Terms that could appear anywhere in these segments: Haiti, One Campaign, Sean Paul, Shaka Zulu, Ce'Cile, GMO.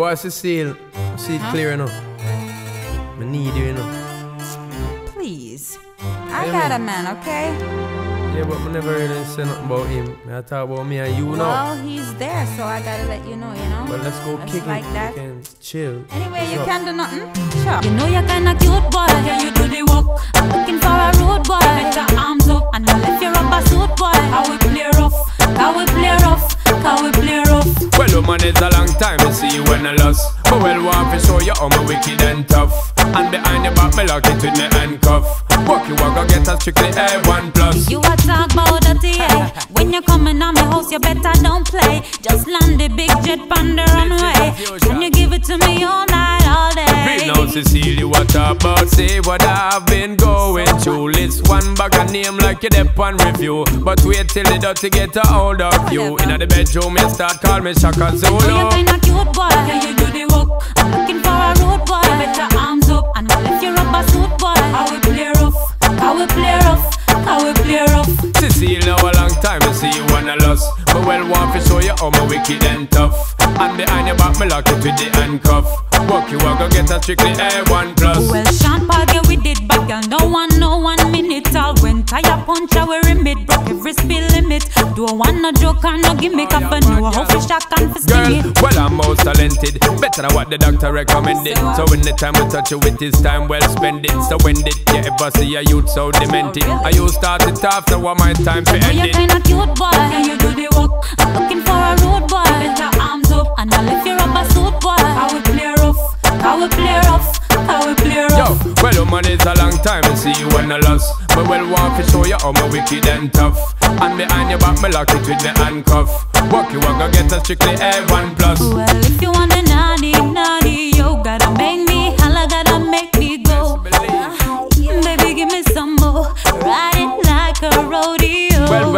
Boy, Ce'Cile, I see it clear enough. I need you enough. Please. I got a man, okay? Yeah, but I never really say nothing about him. I talk about me and you now. Well, he's there, so I gotta let you know, you know? But let's go kick like that. Chill. Anyway, you can't do nothing. Sure. You know you're kinda cute, boy. Yeah, you do the work. I'm looking for a road, boy. Get your arms up and I'll let your rubber suit, boy. How we play rough. How we play rough. How we play rough. Well, man, it's a long time to see you when I lost. But well, want to show you how my wicked and tough. And behind the back, me lock it with my handcuff. Walkie walk, get us strictly A1 plus. You a talk about the TA. When you're coming on my house, you better don't play. Just land the big jet pan the runway. Can you give it to me all night, all day? Now, Ce'Cile, what about? Say what I've been going through. List one back a name like you dep on review. But wait till the dirty get a hold of you. In the bedroom, you start call me Shaka Zulu. You know you're kinda cute, boy. Yeah, you do the work. I'm looking for a road, boy. You bet your arms up and I'll let you rubber suit, boy. How we play rough. How we play rough. How we play rough. Ce'Cile, now a long time to see you wanna loss. But well, want to show you how my wicked and tough. And behind your back, me lock it with the handcuff. Walk you walk, I get a strictly A1 plus. Well, Sean Paul, yeah, we did back, girl. No one minute. All went tire punch, I wear it. Broke every speed limit. Don't want no joke and no gimmick. Up and know how for shock and for skinny. Girl, well, I'm most talented. Better than what the doctor recommended. So when the time we touch you with this time, well spend it. So when did you ever see a youth so demented? I used start it off, so what my time for ending? You kinda cute, boy. Yeah, you do the work. I'm looking for a road, boy. Get your arms up and I'll lift your rubber suit, boy. How we play rough. How we play rough. How we play rough. Yo, well, man, it's a long time to see you when I lost. But well, want to show you how my wicked and tough. And behind your back, me lock it with the handcuff. Walk you walk, I get a strictly A1 plus. Well, if you want the naughty, naughty, you gotta make me holla, gotta make me go. Baby, give me some more. Ride it like a rodeo. Well,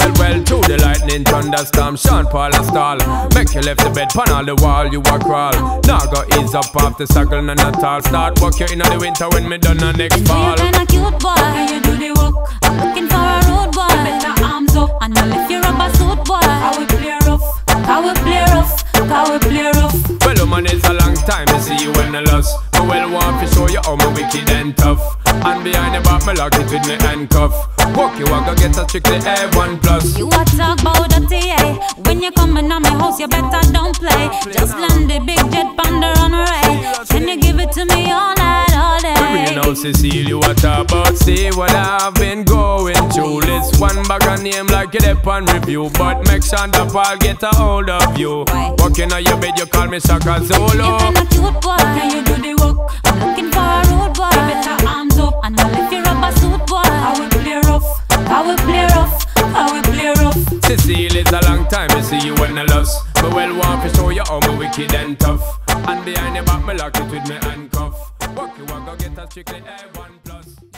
to the lightning, thunderstorm, Sean Paul and stall. Make you left the bed, pan all the wall, you a crawl. Now go ease up off the circle, none at all. Start work you in the winter when me done the next fall. You kinda cute, boy. How you do the work. I'm looking for a road, boy. You bet your arms up and I'll lift your rubber suit, boy. How we play rough. How we play rough. How we play rough. Well, man, it's a long time to see you when I lost. But well, want to show you how my wicked and tough. And behind your back, me lock it with me handcuff. Walk you walk, I get a strictly A1 plus. You a talk about the TA. When you coming on my house, you better don't play. Just land the big jet panda on a ray. Can you give it to me all night, all day? You know, Ce'Cile, you a talk about. See what I've been going through. List one bag of name like you dep on review. But make sure that I'll get a hold of you. Walking on your bed, you call me Shaka Zulu. You kinda cute, boy. Can you do the work? I'm looking for a road, boy. You bet your arms up and I'll lift your rubber suit, boy. How we play rough. How we play rough. How we play rough. Ce'Cile, it's a long time to see you when I lost. But well, want to show you how my wicked and tough. And behind your back, me lock it with me handcuff. Walk you walk, go get a strictly A1 plus.